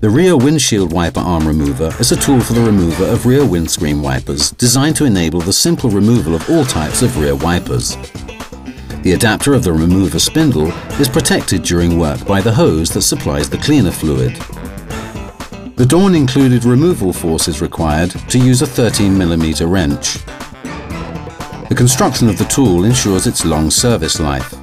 The rear windshield wiper arm remover is a tool for the remover of rear windscreen wipers, designed to enable the simple removal of all types of rear wipers. The adapter of the remover spindle is protected during work by the hose that supplies the cleaner fluid. The Dawn-included removal force is required to use a 13mm wrench. The construction of the tool ensures its long service life.